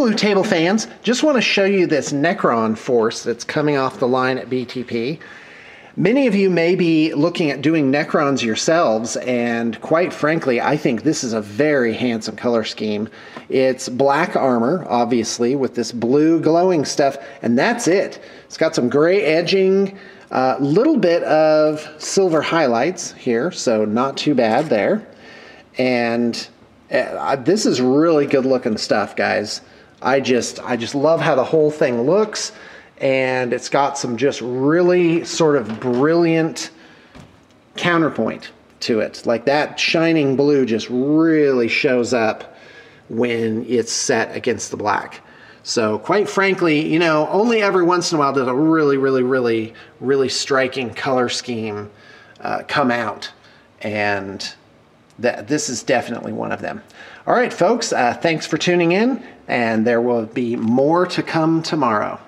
Blue Table fans, just want to show you this Necron force that's coming off the line at BTP. Many of you may be looking at doing Necrons yourselves, and quite frankly, I think this is a very handsome color scheme. It's black armor, obviously, with this blue glowing stuff, and that's it. It's got some gray edging, a little bit of silver highlights here, so not too bad there. And this is really good looking stuff, guys. I just love how the whole thing looks. And it's got some just really sort of brilliant counterpoint to it. Like that shining blue just really shows up when it's set against the black. So quite frankly, you know, only every once in a while does a really striking color scheme come out. And this is definitely one of them. All right, folks, thanks for tuning in. And there will be more to come tomorrow.